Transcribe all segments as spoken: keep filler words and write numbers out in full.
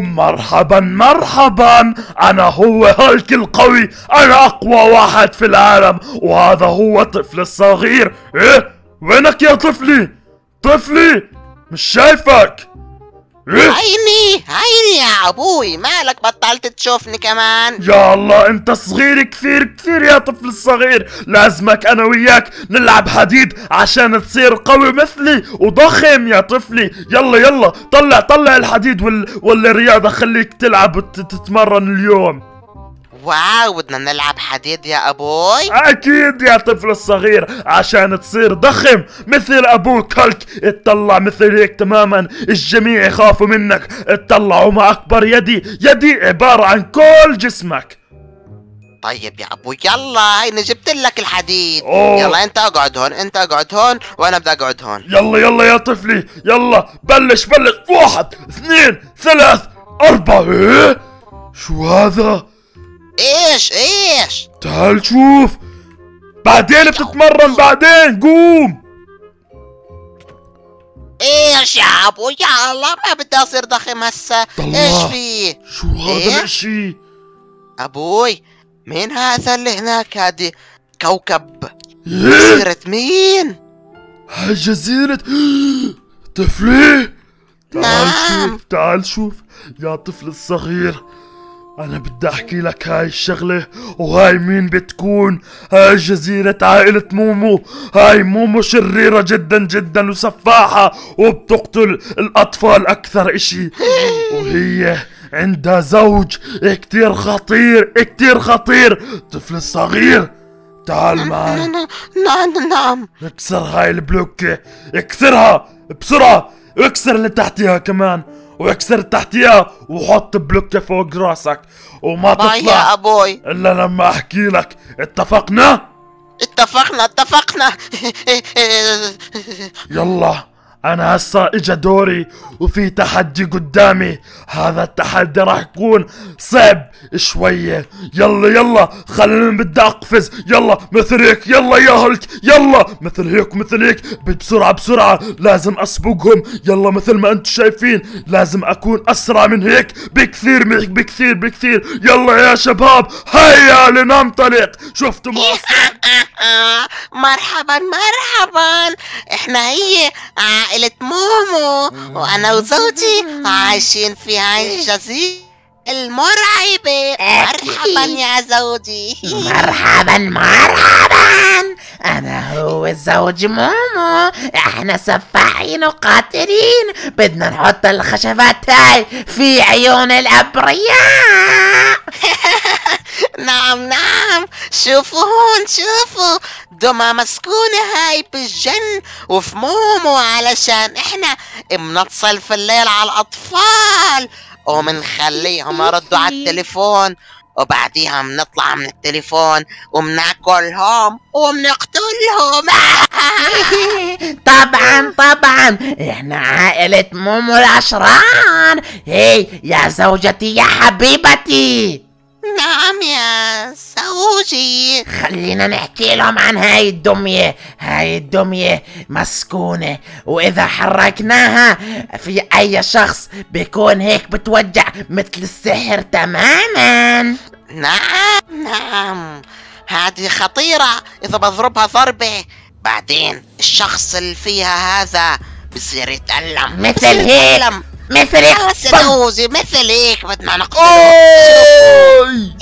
مرحبا مرحبا، انا هو هالك القوي، انا اقوى واحد في العالم، وهذا هو طفلي الصغير. ايه وينك يا طفلي؟ طفلي مش شايفك. إيه؟ عيني عيني يا ابوي، مالك بطلت تشوفني كمان؟ يا الله انت صغير كثير كثير يا طفل الصغير، لازمك انا وياك نلعب حديد عشان تصير قوي مثلي وضخم يا طفلي. يلا يلا طلع طلع الحديد وال... والرياضة، خليك تلعب وتتمرن اليوم. واو، بدنا نلعب حديد يا ابوي؟ اكيد يا طفل الصغير، عشان تصير ضخم مثل ابوك هلك. اطلع مثل هيك تماما، الجميع يخافوا منك. اطلعوا مع اكبر يدي، يدي عبارة عن كل جسمك. طيب يا ابوي يلا، هيني جبت لك الحديد. أوه. يلا انت اقعد هون، انت اقعد هون وانا بدي اقعد هون. يلا يلا يا طفلي يلا، بلش بلش. واحد اثنين ثلاث اربعة. ايه شو هذا؟ ايش ايش؟ تعال شوف، بعدين بتتمرن بعدين، قوم. ايش يا ابو يا الله، ما بدي اصير ضخم هسه. ايش فيه؟ شو هذا الاشي؟ إيه؟ ابوي مين هذا اللي هناك؟ هادي كوكب. إيه؟ جزيرة مين؟ هالجزيرة طفلي. تعال شوف تعال شوف يا طفل الصغير، أنا بدي أحكي لك هاي الشغلة. وهاي مين بتكون؟ هاي جزيرة عائلة مومو. هاي مومو شريرة جدا جدا وسفاحة، وبتقتل الأطفال أكثر إشي، وهي عندها زوج كتير خطير كتير خطير. طفل الصغير تعال معي. نعم نعم. اكسر هاي البلوكة، اكسرها بسرعة، اكسر اللي تحتها كمان، واكسر تحتيها، وحط بلوكة فوق راسك، وما تطلع يا ابوي الا لما احكي لك. اتفقنا؟ اتفقنا اتفقنا. يلا انا هسا اجا دوري، وفي تحدي قدامي. هذا التحدي راح يكون صعب شوية. يلا يلا خليني بدي اقفز. يلا مثل هيك، يلا يا هلك، يلا مثل هيك مثل هيك، بسرعة بسرعة لازم اسبقهم. يلا مثل ما انتم شايفين لازم اكون اسرع من هيك بكثير بكثير بكثير. يلا يا شباب هيا لننطلق. شفتوا ما مرحبا مرحبا، احنا هي عائلة مومو، وأنا وزوجي عايشين في هاي الجزيرة المرعبة. مرحبا يا زوجي. مرحبا مرحبا، أنا هو زوج مومو، إحنا سفاحين وقاتلين، بدنا نحط الخشبات هاي في عيون الأبرياء. نعم نعم، شوفوا هون شوفوا، دمى مسكونة هاي بالجن وفي مومو، علشان إحنا بنتصل في الليل على الأطفال ومنخليهم يردوا على التليفون، وبعديها بنطلع من التليفون وبناكلهم وبنقتلهم. طبعا طبعا، احنا عائلة مومو العشران. هي يا زوجتي يا حبيبتي. نعم يا زوجي. خلينا نحكي لهم عن هاي الدمية. هاي الدمية مسكونة، وإذا حركناها في أي شخص بيكون هيك بتوجع مثل السحر تماما. نعم نعم، هذه خطيرة، إذا بضربها ضربة بعدين الشخص اللي فيها هذا بصير يتألم مثل هيك. مثل هيك يا مثل هيك بدنا نقتله.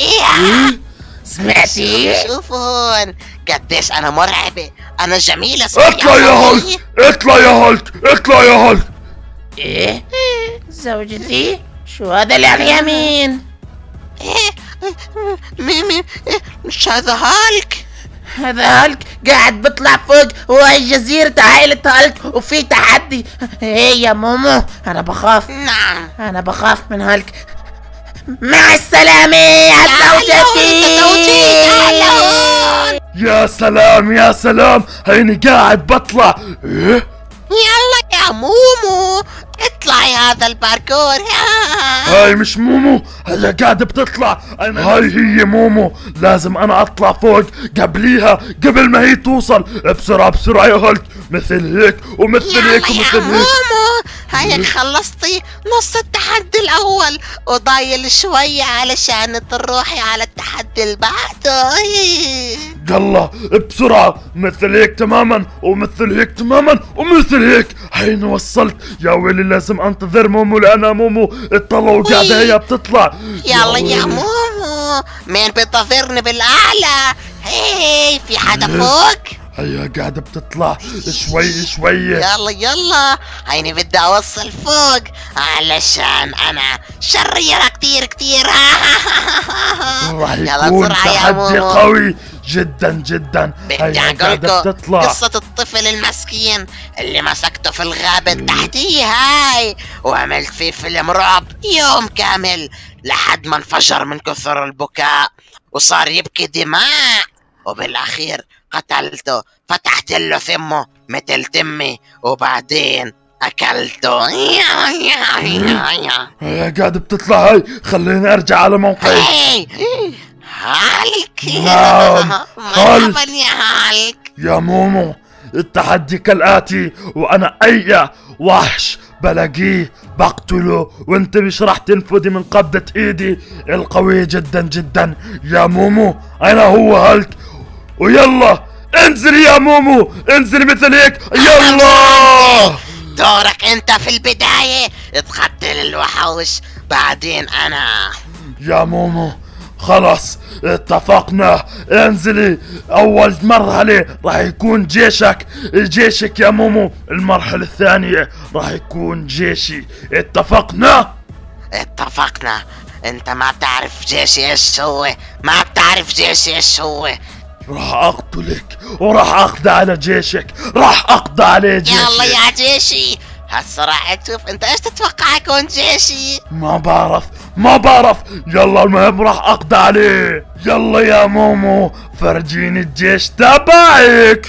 ايه سمعتي؟ شوفوا هون قديش انا مرعبة، انا جميلة. اطلع يا هلك اطلع يا هلك اطلع يا هلك. ايه زوجتي شو هذا اللي على اليمين؟ ايه ميمي مش هذا هلك؟ هذا هلك قاعد بطلع فوق، وهي جزيرة عائلة هلك وفي تحدي. هي يا مومو أنا بخاف. نعم أنا بخاف من هلك. مع السلامة يا زوجتي. يا سلام يا سلام، هيني قاعد بطلع. يلا يا مومو اطلعي هذا الباركور. هاي مش مومو هلا قاعدة بتطلع. أنا هاي هي مومو، لازم أنا أطلع فوق قبليها قبل ما هي توصل. بسرعة بسرعة يا هلك، مثل هيك ومثل هيك ومثل هيك. هاي خلصتي نص التحدي الأول وضايل شوية علشان تروحي على التحدي اللي بعده. يلا بسرعة، مثل هيك تماما ومثل هيك تماما ومثل هيك. حين وصلت يا ويلي لازم أنتظر مومو لأن مومو اطلع وقاعدة هي بتطلع. يلا يا مومو، مين بينتظرني بالأعلى؟ هي في حدا فوق؟ هيا قاعدة بتطلع شوي شوي. يلا يلا هيني بدي اوصل فوق علشان انا شريرة كتير كتير. راح يكون تحدي قوي جدا جدا. بدي اقولكم قصة الطفل المسكين اللي مسكته في الغابة التحتية هاي وعملت فيه فيلم رعب يوم كامل لحد ما انفجر من كثر البكاء وصار يبكي دماء، وبالاخير قتلته، فتحت له فمه مثل تمي وبعدين اكلته. هي قاعدة بتطلع. هاي خليني ارجع على موقعي. هالك نعم مرحبا يا هالك. يا مومو التحدي كالاتي، وانا اي وحش بلاقيه بقتله، وانت مش راح تنفذي من قبضة ايدي القوية جدا جدا. يا مومو انا هو هالك، ويلا انزلي يا مومو انزلي مثل هيك. يلا دورك انت في البداية تقتل الوحوش بعدين انا. يا مومو خلاص اتفقنا، انزلي. اول مرحلة راح يكون جيشك جيشك يا مومو، المرحلة الثانية راح يكون جيشي. اتفقنا اتفقنا. انت ما بتعرف جيشي ايش هو، ما بتعرف جيشي ايش هو. راح اقتلك وراح اقضي على جيشك، راح اقضي عليه جيشك. يلا يا جيشي هسه راح تشوف انت ايش تتوقع يكون جيشي. ما بعرف ما بعرف. يلا المهم راح اقضي عليه. يلا يا مومو فرجيني الجيش تبعك.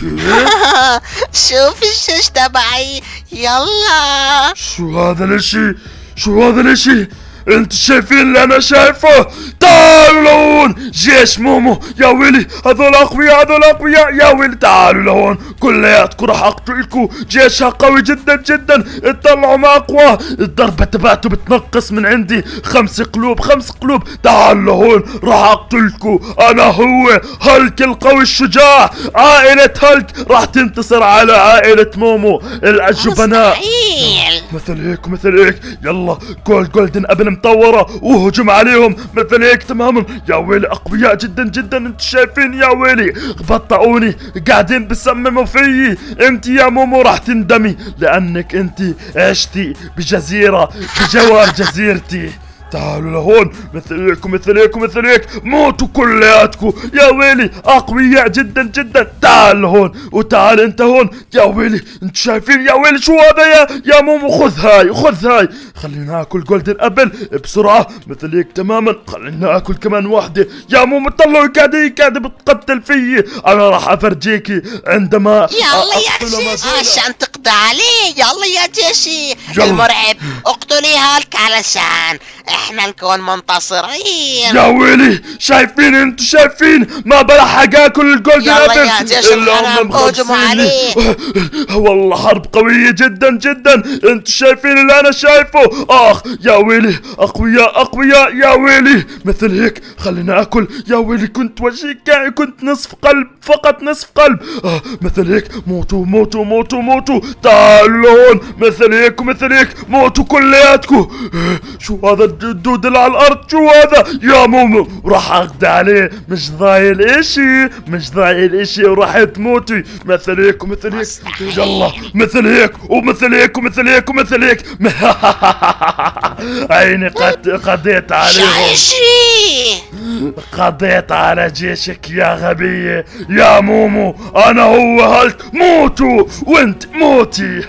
شوف الجيش تبعي. يلا شو هذا الاشي، شو هذا الاشي، انتوا شايفين اللي انا شايفه؟ تعالوا لهون جيش مومو. يا ويلي هذول اقوياء هذول اقوياء. يا ويلي تعالوا لهون كلياتكم راح اقتلكم، جيشها قوي جدا جدا. اطلعوا ما اقوى، الضربه تبعته بتنقص من عندي خمس قلوب خمس قلوب. تعالوا لهون راح اقتلكم، انا هو هالك القوي الشجاع. عائله هالك راح تنتصر على عائله مومو الجبناء. مثل هيك مثل هيك. يلا كول جولدن ابن مطورة وهجم عليهم مثل هيك تماما. يا ويلي اقوياء جدا جدا، انتوا شايفين يا ويلي بطئوني قاعدين بسمموا فيي. انت يا مومو راح تندمي لانك انت عشتي بجزيرة بجوار جزيرتي. تعالوا لهون مثل هيك مثل هيك مثل هيك. موتوا كلياتكم. يا ويلي اقوياء جدا جدا. تعال لهون وتعال انت هون. يا ويلي انتوا شايفين يا ويلي شو هذا. يا يا مومو خذ هاي خذ هاي. خلينا اكل جولدن ابل بسرعه مثل هيك تماما. خلينا اكل كمان واحده. يا مومو طلعوا كادي كادي بتقتل فيي. انا راح افرجيكي عندما يلا يا جيشي عشان تقضي عليه. يلا يا جيشي المرعب اقتلي هالك علشان احنا نكون منتصرين. يا ويلي شايفين انتوا شايفين ما بلحق اكل الجولدن ابل الا هم مخلصيني. والله حرب قوية جدا جدا، انتوا شايفين اللي انا شايفه. اخ يا ويلي اقوياء اقوياء. يا ويلي مثل هيك خلينا اكل. يا ويلي كنت وجهي كنت نصف قلب فقط نصف قلب. آه مثل هيك. موتوا موتوا موتوا موتوا. تعالوا هون مثل هيك ومثل هيك. موتوا كلياتكم. شو هذا الدود اللي على الارض، شو هذا؟ يا مومو راح اقضي عليه، مش ضايل اشي مش ضايل اشي وراح تموتي مثل هيك ومثل هيك. يلا مثل هيك ومثل هيك ومثل هيك ومثل هيك. عيني قد قضيت عليهم، قضيت على جيشك يا غبية. يا مومو انا هو هالك. موتوا وانت موتي.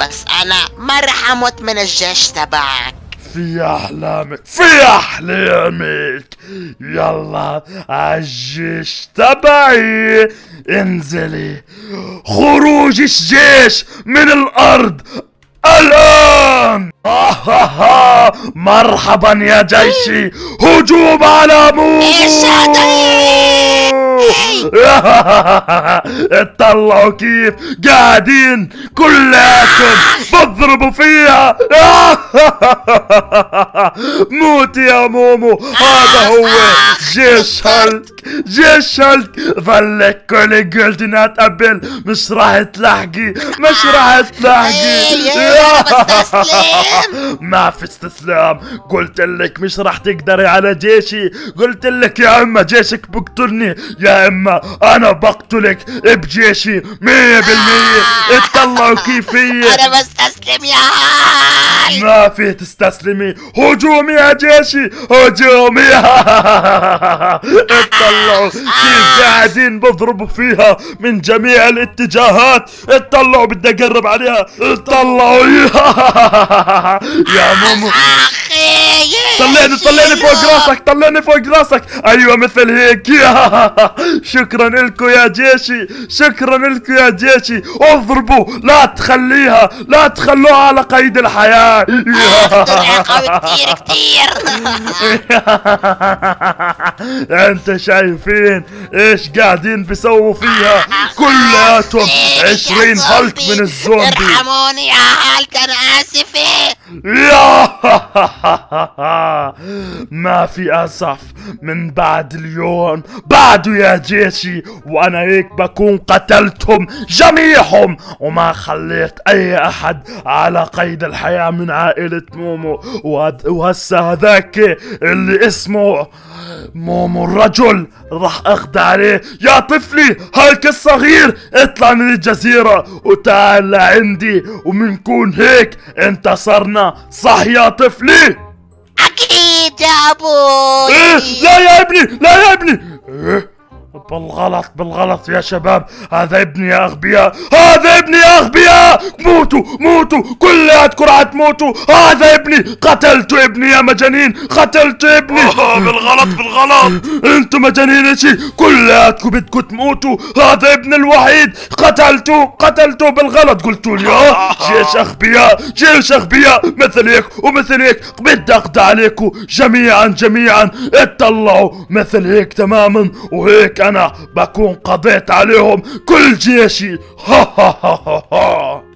بس انا ما رح اموت من الجيش تبعك. في احلامك في احلامك. يلا عالجيش تبعي انزلي. خروج الجيش من الارض الان. ها مرحبا يا جيشي، هجوم على مومو. اطلعوا كيف قاعدين كلكم بضربوا فيها. موت يا مومو، هذا هو جيش هالك، جيش هالك. فلك كل الجولدنات قبل مش راح تلاحقي، مش راح تلاحقي. ما في استسلام، قلت لك مش راح تقدري على جيشي. قلت لك يا اما جيشك بقتلني يا اما انا بقتلك بجيشي مية بالمية. اطلعوا كيفية، انا بستسلم يا هاي. ما فيه تستسلمي، هجوم يا جيشي، هجوم. اطلعوا كيف قاعدين بضربوا فيها من جميع الاتجاهات. اطلعوا بدي اقرب عليها. اطلعوا يا مومو، طلعني طلعني فوق راسك، طلعني فوق راسك. ايوه مثل هيك. شكرا لكم يا جيشي، شكرا لكم يا جيشي. اضربوا، لا تخليها، لا تخلوها على قيد الحياة. كتير كتير. انت شايفين ايش قاعدين بيسووا فيها كلاتهم؟ عشرين هلك من الزومبي. ارحموني يا هلك، انا اسفة. ما في اسف من بعد اليوم بعده يا جيشي، وانا هيك بكون قتلتهم جميعهم وما خليت اي احد على قيد الحياة من عائلة مومو. وهسه هذاك اللي اسمه مومو الرجل راح اخدع عليه. يا طفلي هلك الصغير، اطلع من الجزيرة وتعال لعندي، ومنكون هيك انتصرنا. صح يا طفلي؟ اكيد يا ابوي. إيه؟ لا يا ابني، لا يا ابني. إيه؟ بالغلط بالغلط يا شباب، هذا ابني يا اغبياء، هذا ابني يا اغبياء. موتوا موتوا كلياتكم، راح تموتوا. هذا ابني، قتلتوا ابني يا مجانين، قتلتوا ابني. بالغلط بالغلط، انتم مجانين اشي، كلياتكم بدكم تموتوا. هذا ابني الوحيد، قتلتوا قتلتوا بالغلط. قلتوا لي اه جيش اغبياء، جيش اغبياء مثل هيك ومثل هيك. بدي اقضي عليكم جميعا جميعا. اطلعوا مثل هيك تماما، وهيك أنا بكون قضيت عليهم كل جيشي. ها ها ها ها ها.